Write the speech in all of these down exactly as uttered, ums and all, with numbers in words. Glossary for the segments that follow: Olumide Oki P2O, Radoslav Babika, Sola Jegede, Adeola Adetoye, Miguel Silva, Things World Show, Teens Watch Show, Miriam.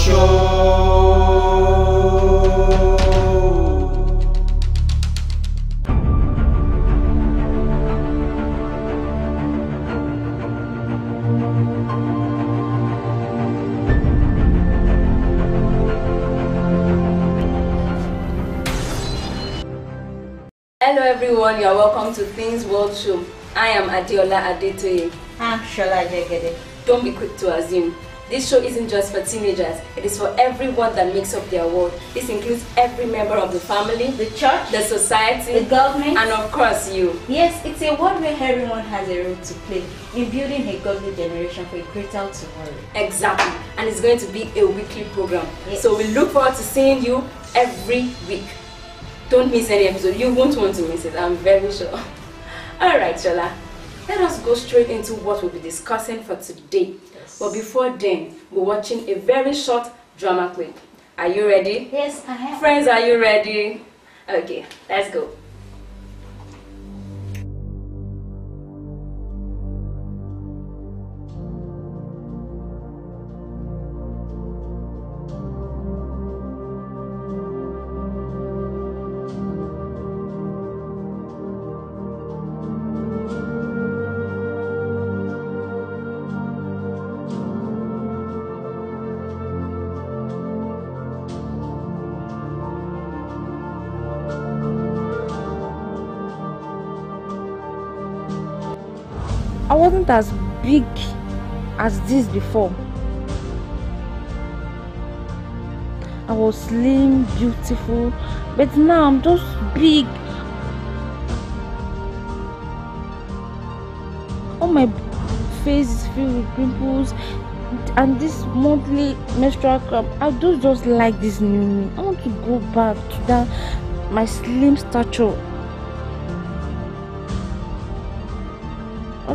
Show. Hello everyone, you are welcome to Things World Show. I am Adeola Adetoye. I'm Sola Jegede. Don't be quick to assume. This show isn't just for teenagers, it is for everyone that makes up their world. This includes every member of the family, the church, the society, the government, and of course you. Yes, it's a world where everyone has a role to play in building a godly generation for a greater tomorrow. Exactly, and it's going to be a weekly program. Yes. So we look forward to seeing you every week. Don't miss any episode, you won't want to miss it, I'm very sure. Alright, Shola, let us go straight into what we'll be discussing for today. But before then, we're watching a very short drama clip. Are you ready? Yes, I am. Friends, are you ready? Okay, let's go. I wasn't as big as this before. I was slim, beautiful, but now I'm just big. All my face is filled with pimples, and this monthly menstrual cramp. I don't just like this new me. I want to go back to that my slim stature. I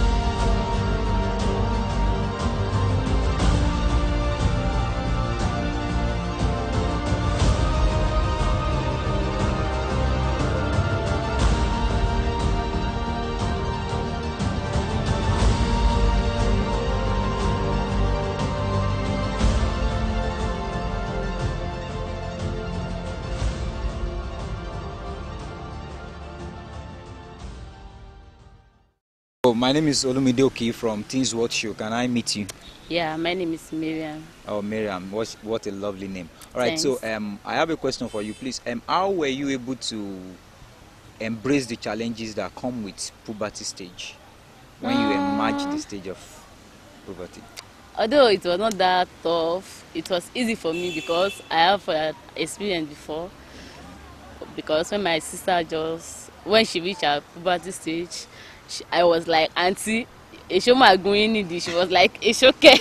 My name is Olumide Oki from Teens Watch Show. Can I meet you? Yeah, my name is Miriam. Oh, Miriam, what, what a lovely name. All right, thanks. So um, I have a question for you, please. Um, how were you able to embrace the challenges that come with puberty stage when um, you emerge the stage of puberty? Although it was not that tough, it was easy for me because I have uh, experience before. Because when my sister just, when she reached her puberty stage, I was like, auntie, Eshoma Aguinidi. She was like, it's okay.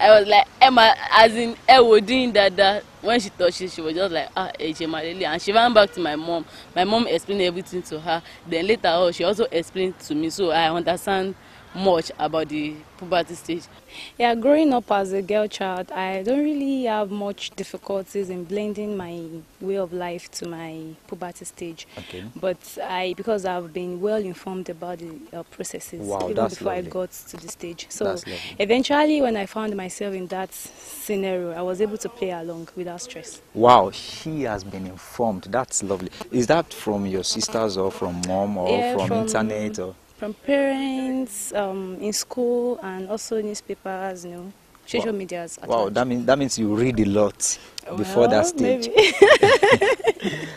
I was like, Emma, as in, I was doing that, that. When she touched it, she was just like, ah, Eshoma Lily. And she ran back to my mom. My mom explained everything to her. Then later on, she also explained to me. So I understand much about the puberty stage. Yeah, growing up as a girl child, I don't really have much difficulties in blending my way of life to my puberty stage. Okay. But I, because I've been well informed about the uh, processes, wow, even before lovely. I got to the stage. So eventually, when I found myself in that scenario, I was able to play along without stress. Wow, she has been informed. That's lovely. Is that from your sisters or from mom or yeah, from, from internet or? From parents, um, in school, and also newspapers, you know, social wow. media. Wow, that means that means you read a lot well, before that stage.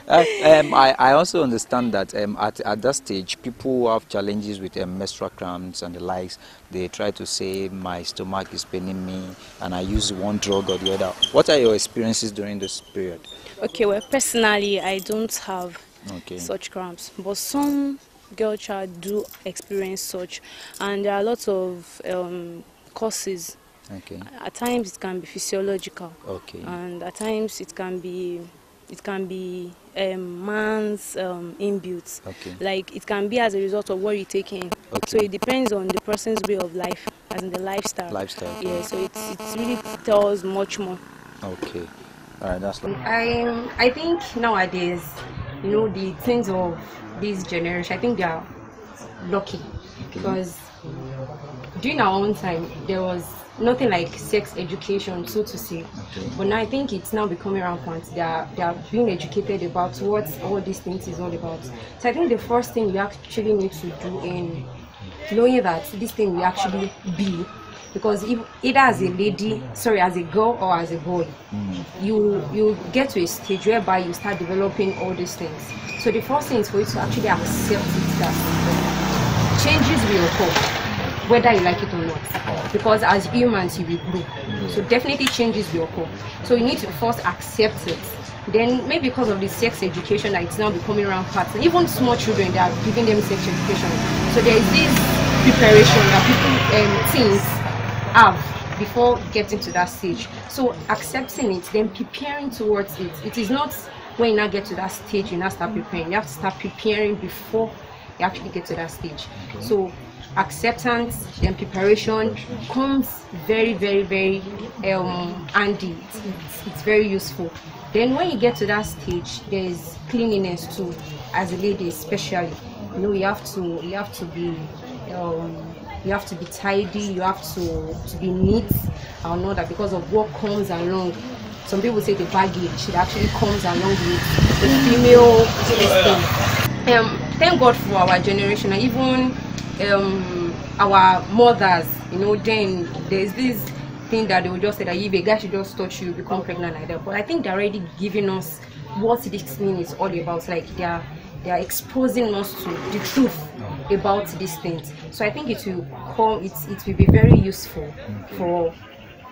uh, um, I, I also understand that um, at, at that stage, people have challenges with um, menstrual cramps and the likes. They try to say, my stomach is paining me, and I use one drug or the other. What are your experiences during this period? Okay, well, personally, I don't have okay. such cramps, but some girl child do experience such, and there are lots of um, causes. Okay. At times it can be physiological. Okay. And at times it can be, it can be um, man's um, inbuilt. Okay. Like it can be as a result of what you take in. Okay. So it depends on the person's way of life, as in the lifestyle. Lifestyle. Yeah. So it it really tells much more. Okay. All right. That's. I I think nowadays, you know, the things of this generation, I think they are lucky, because during our own time there was nothing like sex education, so to say. Okay. But now I think it's now becoming rampant. They are, they are being educated about what all these things is all about. So I think the first thing you actually need to do in knowing that this thing will actually be, because if either as a lady, sorry, as a girl or as a boy, mm-hmm. you you get to a stage whereby you start developing all these things. So the first thing is for you to actually accept it, that changes will occur, whether you like it or not, because as humans you will grow. So definitely changes will occur. So you need to first accept it. Then maybe because of the sex education that it's now becoming rampant, and even small children, they are giving them sex education. So there is this preparation that people and um, teens have before getting to that stage. So accepting it, then preparing towards it. It is not when you now get to that stage you now start preparing. You have to start preparing before you actually get to that stage. So acceptance and preparation comes very, very, very um, handy. It's, it's very useful. Then when you get to that stage, there's cleanliness too, as a lady especially. You know, you have to, you have to be, um, you have to be tidy. You have to, to be neat. I know that because of what comes along. Some people say the baggage that actually comes along with the female system. Um, thank God for our generation, and even. Um, our mothers, you know, then there's this thing that they will just say that if a guy should just touch you, become pregnant like that. But I think they're already giving us what this thing is all about. Like they are, they are exposing us to the truth about these things. So I think it will come. It it will be very useful for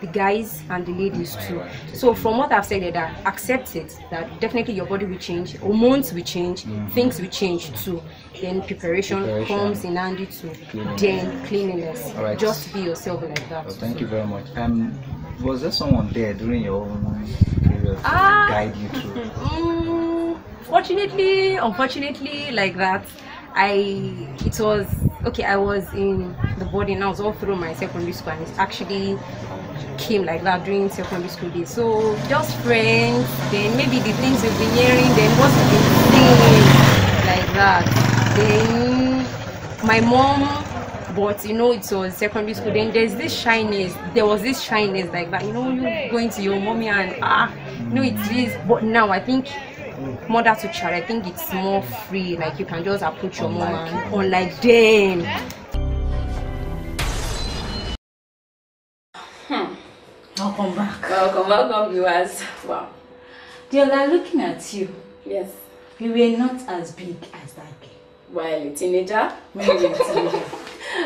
the guys and the ladies too. So from what I've said, that accept it, that definitely your body will change, hormones will change, mm-hmm. things will change too. Then preparation, preparation. comes in handy too. Cleanliness. Then cleanliness. All right. Just be yourself like that. Well, thank you very much. Um, was there someone there during your own period ah, to guide you through? Um, fortunately, unfortunately, like that, I it was okay. I was in the body, and I was all through my secondary school, and it's actually came like that during secondary school days. So just friends, then maybe the things we've been hearing, then what's the thing like that. Then my mom, but you know, it was secondary school, then there's this shyness, there was this shyness like that, you know, you going to your mommy and ah, you know, it's this. But now I think mother to child, I think it's more free, like you can just approach your mom or like then. Welcome back. Welcome, welcome viewers. Wow. Deola, looking at you. Yes. You were not as big as that girl. While a teenager? When you were a teenager.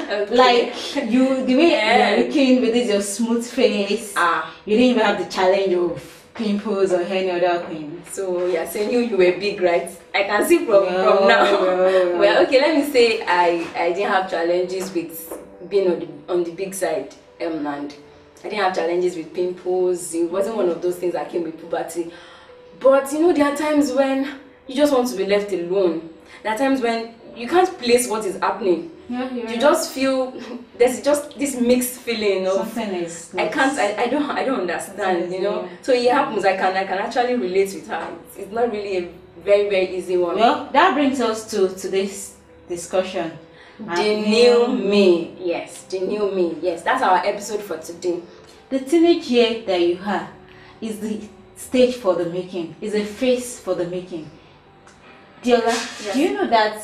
Okay. Like, you, the way yeah. you are looking with this your smooth face, ah. you didn't even have the challenge of pimples or any other thing. So, yeah, so you you were big, right? I can see from, no, from now. No, no. Well, okay, let me say I, I didn't have challenges with being on the, on the big side, um, and I didn't have challenges with pimples. It wasn't one of those things that came with puberty. But you know, there are times when you just want to be left alone. There are times when you can't place what is happening. Yeah, yeah. You just feel there's just this mixed feeling of something is I can't I, I don't I don't understand, you know. Yeah. So it happens, I can I can actually relate with her. It's, it's not really a very, very easy one. Well, that brings us to today's discussion. The new me, yes, the new me, yes, that's our episode for today. The teenage year that you have is the stage for the making, is a phase for the making. Deola, yes. Do you know that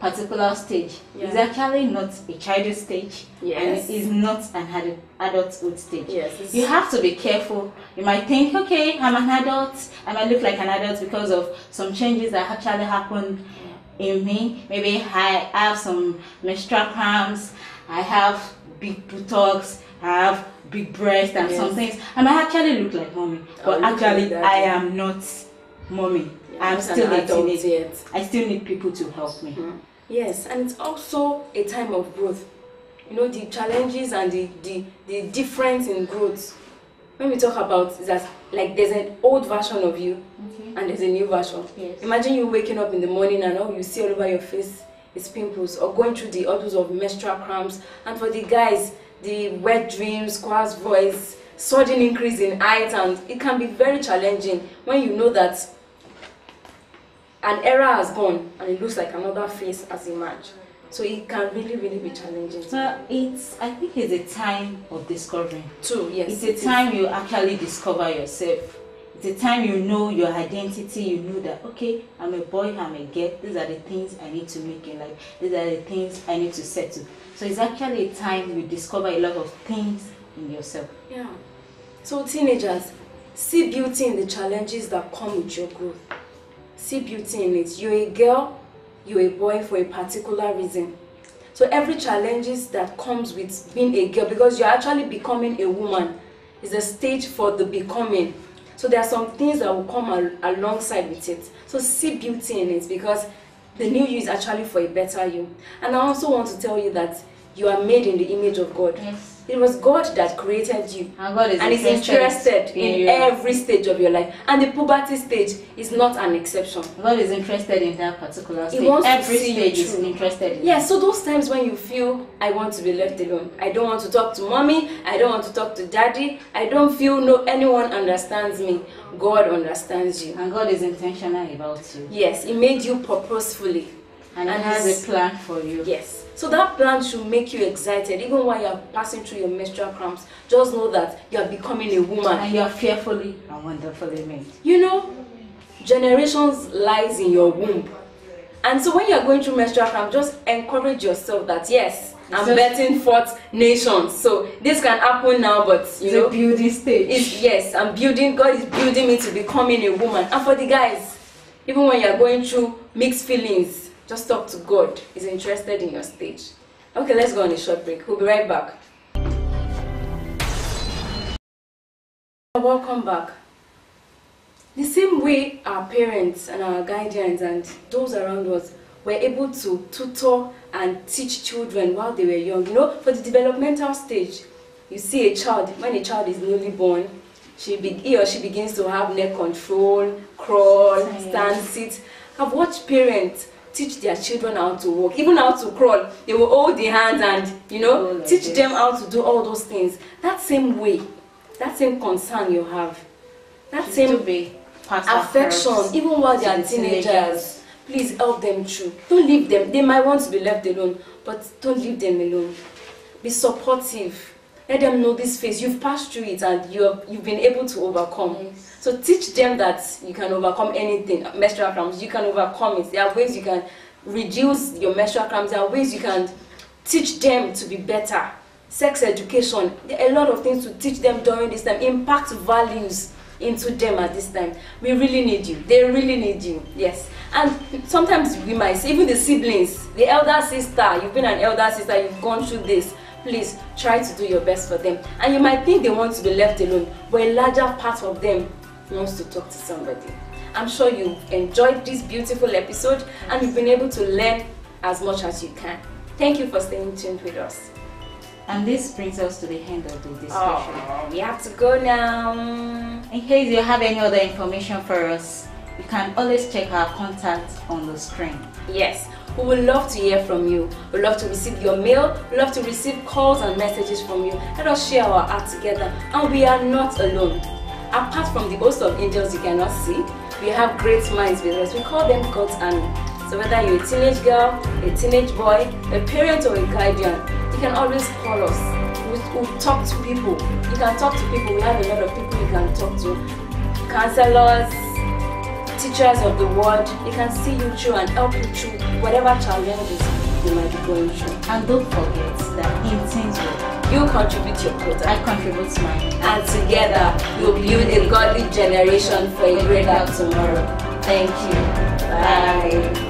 particular stage yeah. is actually not a childhood stage, yes. and it is not an adult, adulthood stage. Yes, you have to be careful. You might think, okay, I'm an adult, I might look like an adult because of some changes that actually happened in me. Maybe I have some menstrual cramps, I have big buttocks, I have big breasts and yes. some things. I might actually look like mommy, but I'll actually I am not mommy. Yeah, I'm still a teenager. I still need people to help me. Mm-hmm. Yes, and it's also a time of growth. You know, the challenges and the, the, the difference in growth. When we talk about that, like there's an old version of you okay. and there's a new version. Yes. Imagine you waking up in the morning and all you see all over your face is pimples, or going through the odors of menstrual cramps. And for the guys, the wet dreams, coarse voice, sudden increase in height, and it can be very challenging when you know that an era has gone and it looks like another face has emerged. So it can really, really be challenging. Well, it's, I think it's a time of discovering. True, yes. It's a time you actually discover yourself. It's a time you know your identity, you know that, okay, I'm a boy, I'm a girl, these are the things I need to make in life, these are the things I need to settle. So it's actually a time you discover a lot of things in yourself. Yeah. So teenagers, see beauty in the challenges that come with your growth. See beauty in it. You're a girl, you're a boy for a particular reason. So every challenges that comes with being a girl, because you're actually becoming a woman, is a stage for the becoming. So there are some things that will come al alongside with it. So see beauty in it, because the new you is actually for a better you. And I also want to tell you that you are made in the image of God. Yes. It was God that created you. And God is and is interested in, in every stage of your life. And the puberty stage is not an exception. God is interested in that particular stage. He wants every to see stage you is interested in. Yeah, so those times when you feel, I want to be left alone. I don't want to talk to mommy. I don't want to talk to daddy. I don't feel no anyone understands me. God understands you. And God is intentional about you. Yes, He made you purposefully. And, and He has a plan for you. Yes. So that plan should make you excited, even while you're passing through your menstrual cramps. Just know that you're becoming a woman. And you're fearfully and wonderfully made. You know, generations lies in your womb. And so when you're going through menstrual cramps, just encourage yourself that, yes, I'm so betting forth nations. So this can happen now, but you it's know. A building stage. It's, yes, I'm building, God is building me to becoming a woman. And for the guys, even when you're going through mixed feelings, just talk to God. He's interested in your stage. Okay, let's go on a short break. We'll be right back. Welcome back. The same way our parents and our guardians and those around us were able to tutor and teach children while they were young, you know, for the developmental stage, you see a child, when a child is newly born, she be, he or she begins to have neck control, crawl, stand, sit. I've watched parents teach their children how to walk, even how to crawl. They will hold the hands and, you know, oh, like teach this. them how to do all those things. That same way, that same concern you have, that she same be affection, even while they are teenagers, teenagers, please help them through. Don't leave them. They might want to be left alone, but don't leave them alone. Be supportive. Let them know this phase. You've passed through it and you've, you've been able to overcome. Yes. So teach them that you can overcome anything. Menstrual cramps, you can overcome it. There are ways you can reduce your menstrual cramps. There are ways you can teach them to be better. Sex education, there are a lot of things to teach them during this time. Impact values into them at this time. We really need you. They really need you. Yes. And sometimes we might say, even the siblings, the elder sister, you've been an elder sister, you've gone through this. Please try to do your best for them. And you might think they want to be left alone, but a larger part of them wants to talk to somebody. I'm sure you enjoyed this beautiful episode and you've been able to learn as much as you can. Thank you for staying tuned with us. And this brings us to the end of the discussion. Oh, we have to go now. In case you have any other information for us, you can always check our contacts on the screen. Yes. We would love to hear from you. We love to receive your mail. We love to receive calls and messages from you. Let us share our heart together. And we are not alone. Apart from the host of angels you cannot see, we have great minds with us. We call them God's army. So whether you're a teenage girl, a teenage boy, a parent or a guardian, you can always call us. We'll, we'll talk to people. You can talk to people. We have a lot of people you can talk to. Counselors, teachers of the world, they can see you through and help you through whatever challenges you might be going through. And don't forget that in Things World, you contribute your quota, I contribute mine, and together you'll build a godly generation for a greater tomorrow. Thank you. Bye.